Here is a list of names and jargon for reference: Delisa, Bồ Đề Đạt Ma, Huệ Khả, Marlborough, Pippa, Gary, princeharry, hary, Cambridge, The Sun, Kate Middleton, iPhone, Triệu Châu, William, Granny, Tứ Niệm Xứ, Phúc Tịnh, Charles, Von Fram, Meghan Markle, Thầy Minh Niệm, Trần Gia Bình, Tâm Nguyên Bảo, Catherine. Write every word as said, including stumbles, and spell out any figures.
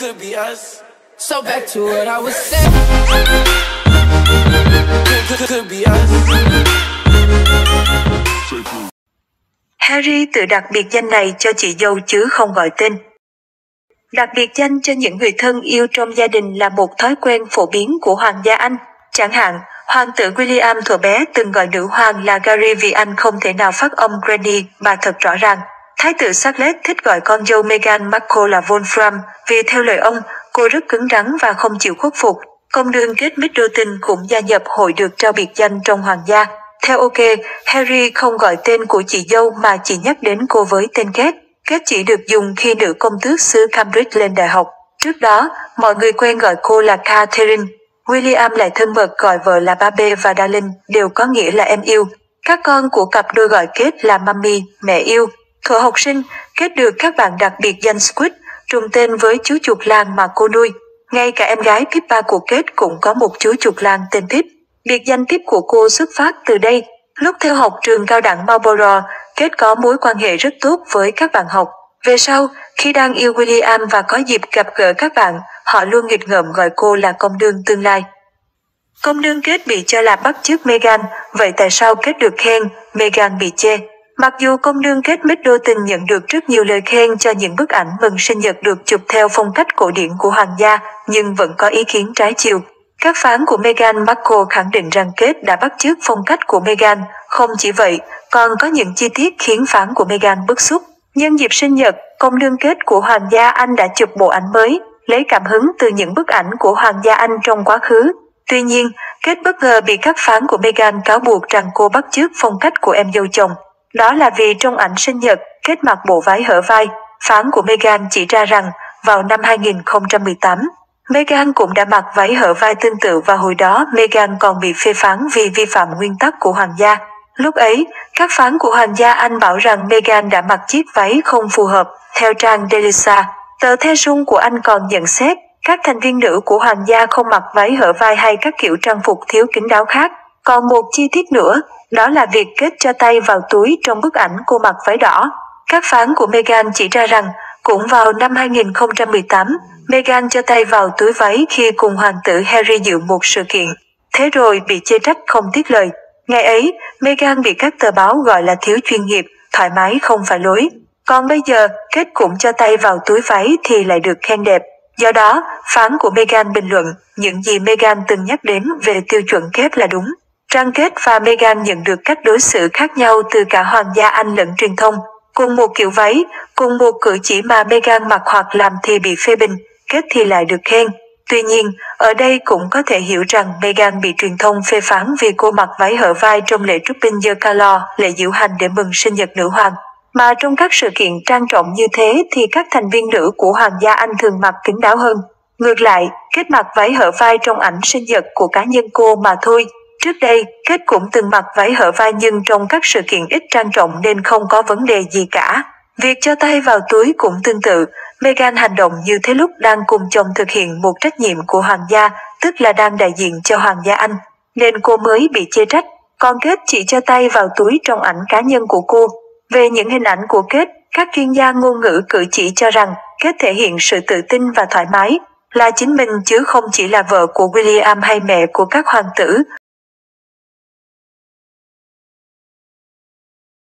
could be us. So back to what I was saying. Could be us. Harry tự đặt biệt danh này cho chị dâu chứ không gọi tên. Đặt biệt danh cho những người thân yêu trong gia đình là một thói quen phổ biến của Hoàng gia Anh. Chẳng hạn, Hoàng tử William thuở bé từng gọi nữ hoàng là Gary vì anh không thể nào phát âm Granny mà thật rõ ràng. Thái tử Charles thích gọi con dâu Meghan Markle là Von Fram vì theo lời ông, cô rất cứng rắn và không chịu khuất phục. Công nương Kate Middleton cũng gia nhập hội được trao biệt danh trong Hoàng gia. Theo OK, Harry không gọi tên của chị dâu mà chỉ nhắc đến cô với tên Kate. Kate chỉ được dùng khi nữ công tước xứ Cambridge lên đại học. Trước đó, mọi người quen gọi cô là Catherine. William lại thân mật gọi vợ là Babe và Darling, đều có nghĩa là em yêu. Các con của cặp đôi gọi Kate là Mummy, mẹ yêu. Thuở học sinh, Kate được các bạn đặc biệt danh Squid, trùng tên với chú chuột lang mà cô nuôi. Ngay cả em gái Pippa của Kate cũng có một chú chuột lang tên Pip. Biệt danh Pip của cô xuất phát từ đây. Lúc theo học trường cao đẳng Marlborough, Kate có mối quan hệ rất tốt với các bạn học. Về sau, khi đang yêu William và có dịp gặp gỡ các bạn, họ luôn nghịch ngợm gọi cô là công nương tương lai. Công nương Kate bị cho là bắt chước Meghan, vậy tại sao Kate được khen, Meghan bị chê? Mặc dù công nương Kate Middleton nhận được rất nhiều lời khen cho những bức ảnh mừng sinh nhật được chụp theo phong cách cổ điển của hoàng gia, nhưng vẫn có ý kiến trái chiều. Các phán của Meghan Markle khẳng định rằng Kate đã bắt chước phong cách của Meghan. Không chỉ vậy, còn có những chi tiết khiến phán của Meghan bức xúc. Nhân dịp sinh nhật, công nương Kate của Hoàng gia Anh đã chụp bộ ảnh mới, lấy cảm hứng từ những bức ảnh của Hoàng gia Anh trong quá khứ. Tuy nhiên, Kate bất ngờ bị các phán của Meghan cáo buộc rằng cô bắt chước phong cách của em dâu chồng. Đó là vì trong ảnh sinh nhật, Kate mặc bộ váy hở vai. Phán của Meghan chỉ ra rằng, vào năm hai nghìn không trăm mười tám, Meghan cũng đã mặc váy hở vai tương tự và hồi đó Meghan còn bị phê phán vì vi phạm nguyên tắc của hoàng gia. Lúc ấy, các phán của Hoàng gia Anh bảo rằng Meghan đã mặc chiếc váy không phù hợp. Theo trang Delisa, tờ The Sun của Anh còn nhận xét, các thành viên nữ của Hoàng gia không mặc váy hở vai hay các kiểu trang phục thiếu kín đáo khác. Còn một chi tiết nữa, đó là việc Kate cho tay vào túi trong bức ảnh cô mặc váy đỏ. Các phán của Meghan chỉ ra rằng, cũng vào năm hai nghìn không trăm mười tám, Meghan cho tay vào túi váy khi cùng hoàng tử Harry dự một sự kiện. Thế rồi bị chê trách không tiếc lời. Ngày ấy, Meghan bị các tờ báo gọi là thiếu chuyên nghiệp, thoải mái không phải lối. Còn bây giờ, Kate cũng cho tay vào túi váy thì lại được khen đẹp. Do đó, phán của Meghan bình luận, những gì Meghan từng nhắc đến về tiêu chuẩn Kate là đúng. Trang Kate và Meghan nhận được cách đối xử khác nhau từ cả Hoàng gia Anh lẫn truyền thông. Cùng một kiểu váy, cùng một cử chỉ mà Meghan mặc hoặc làm thì bị phê bình, Kate thì lại được khen. Tuy nhiên, ở đây cũng có thể hiểu rằng Meghan bị truyền thông phê phán vì cô mặc váy hở vai trong lễ Trooping the Colour, lễ diễu hành để mừng sinh nhật nữ hoàng. Mà trong các sự kiện trang trọng như thế thì các thành viên nữ của Hoàng gia Anh thường mặc kín đáo hơn. Ngược lại, Kate mặc váy hở vai trong ảnh sinh nhật của cá nhân cô mà thôi. Trước đây, Kate cũng từng mặc váy hở vai nhưng trong các sự kiện ít trang trọng nên không có vấn đề gì cả. Việc cho tay vào túi cũng tương tự. Meghan hành động như thế lúc đang cùng chồng thực hiện một trách nhiệm của hoàng gia, tức là đang đại diện cho Hoàng gia Anh, nên cô mới bị chê trách. Còn Kate chỉ cho tay vào túi trong ảnh cá nhân của cô. Về những hình ảnh của Kate, các chuyên gia ngôn ngữ cử chỉ cho rằng Kate thể hiện sự tự tin và thoải mái, là chính mình chứ không chỉ là vợ của William hay mẹ của các hoàng tử.